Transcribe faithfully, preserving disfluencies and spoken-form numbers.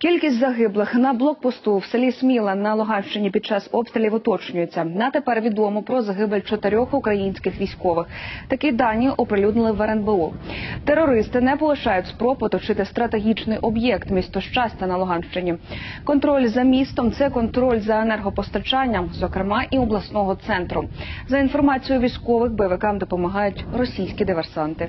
Кількість загиблих на блокпосту в селі Сміла на Луганщині під час обстрілів уточнюється. На тепер відомо про загибель чотирьох українських військових. Такі дані оприлюднили в Р Н Б О. Терористи не полишають спроб оточити стратегічний об'єкт «Место счастья» на Луганщині. Контроль за містом – це контроль за енергопостачанням, зокрема і обласного центру. За інформацією військових, Б В К допомагають російські диверсанти.